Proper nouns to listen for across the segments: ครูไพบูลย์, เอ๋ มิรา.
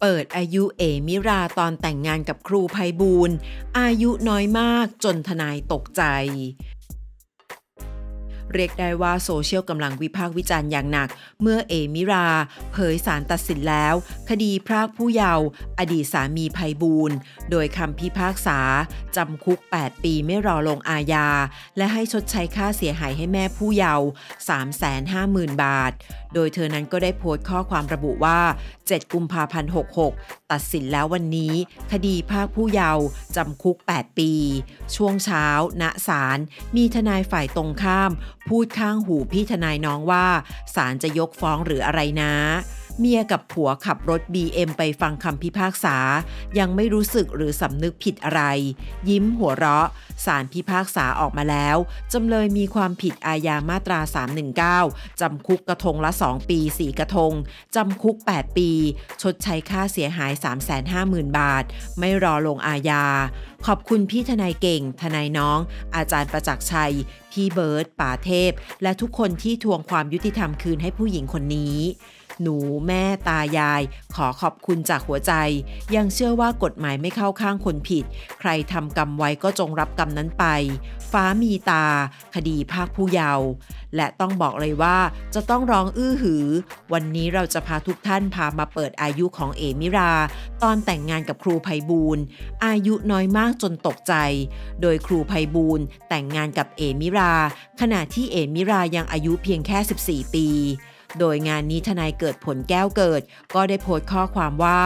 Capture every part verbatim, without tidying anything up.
เปิดอายุเอมิราตอนแต่งงานกับครูไพบูลย์อายุน้อยมากจนทนายตกใจเรียกได้ว่าโซเชียลกำลังวิพากษ์วิจารณ์อย่างหนักเมื่อเอมิราเผยศาลตัดสินแล้วคดีพรากผู้เยาว์อดีตสามีไพบูลย์โดยคำพิพากษาจำคุกแปดปีไม่รอลงอาญาและให้ชดใช้ค่าเสียหายให้แม่ผู้เยาว์ สามแสนห้าหมื่น บาทโดยเธอนั้นก็ได้โพสต์ข้อความระบุว่าเจ็ดกุมภาพันธ์หกหกตัดสินแล้ววันนี้คดีพรากผู้เยาว์จำคุกแปดปีช่วงเช้าณศาลมีทนายฝ่ายตรงข้ามพูดข้างหูพี่ทนายน้องว่าศาลจะยกฟ้องหรืออะไรนะเมียกับผัวขับรถ บี เอ็ม ไปฟังคำพิพากษายังไม่รู้สึกหรือสำนึกผิดอะไรยิ้มหัวเราะศาลพิพากษาออกมาแล้วจำเลยมีความผิดอาญามาตราสามหนึ่งเก้าจำคุกกระทงละสองปีสี่กระทงจำคุกแปดปีชดใช้ค่าเสียหาย สามแสนห้าหมื่น บาทไม่รอลงอาญาขอบคุณพี่ทนายเก่งทนายน้องอาจารย์ประจักษ์ชัยพี่เบิร์ดป่าเทพและทุกคนที่ทวงความยุติธรรมคืนให้ผู้หญิงคนนี้หนูแม่ตายายขอขอบคุณจากหัวใจยังเชื่อว่ากฎหมายไม่เข้าข้างคนผิดใครทำกรรมไว้ก็จงรับกรรมนั้นไปฟ้ามีตาคดีพรากผู้เยาว์และต้องบอกเลยว่าจะต้องร้องอื้อหือวันนี้เราจะพาทุกท่านพามาเปิดอายุของเอมิราตอนแต่งงานกับครูไพบูลย์อายุน้อยมากจนตกใจโดยครูไพบูลย์แต่งงานกับเอมิราขณะที่เอมิรายังอายุเพียงแค่สิบสี่ปีโดยงานนี้ทนายเกิดผลแก้วเกิดก็ได้โพสต์ข้อความว่า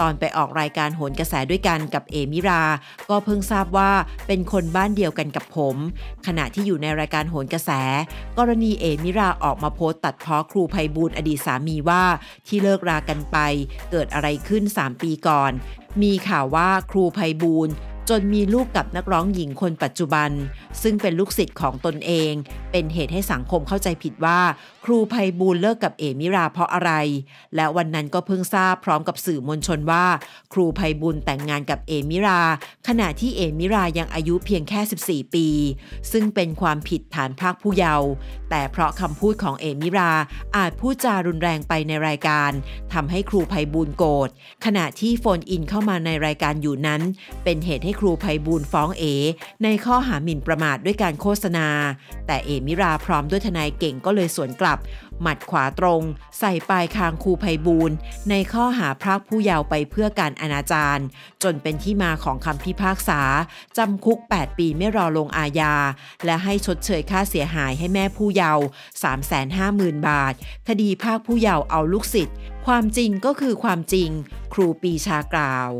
ตอนไปออกรายการโหนกระแสด้วยกันกับเอมิราก็เพิ่งทราบว่าเป็นคนบ้านเดียวกันกับผมขณะที่อยู่ในรายการโหนกระแสกรณีเอมิราออกมาโพสต์ตัดพ้อครูไพบูลย์อดีตสามีว่าที่เลิกรากันไปเกิดอะไรขึ้นสามปีก่อนมีข่าวว่าครูไพบูลย์จนมีลูกกับนักร้องหญิงคนปัจจุบันซึ่งเป็นลูกศิษย์ของตนเองเป็นเหตุให้สังคมเข้าใจผิดว่าครูไพบูลย์เลิกกับเอมิราเพราะอะไรและวันนั้นก็เพิ่งทราบพร้อมกับสื่อมวลชนว่าครูไพบูลย์แต่งงานกับเอมิราขณะที่เอมิรายังอายุเพียงแค่สิบสี่ปีซึ่งเป็นความผิดฐานพรากผู้เยาว์แต่เพราะคำพูดของเอมิราอาจพูดจารุนแรงไปในรายการทำให้ครูไพบูลย์โกรธขณะที่โฟนอินเข้ามาในรายการอยู่นั้นเป็นเหตุให้ครูไพบูลย์ฟ้องเอในข้อหาหมิ่นประมาทด้วยการโฆษณาแต่เอมิราพร้อมด้วยทนายเก่งก็เลยสวนกลับหมัดขวาตรงใส่ปลายคางครูไพบูลย์ในข้อหาพรากผู้เยาว์ไปเพื่อการอนาจารจนเป็นที่มาของคำพิพากษาจำคุกแปดปีไม่รอลงอาญาและให้ชดเชยค่าเสียหายให้แม่ผู้เยาว์ สามแสนห้าหมื่น บาทคดีพรากผู้เยาว์เอาลูกศิษย์ความจริงก็คือความจริงครูปีชากล่าว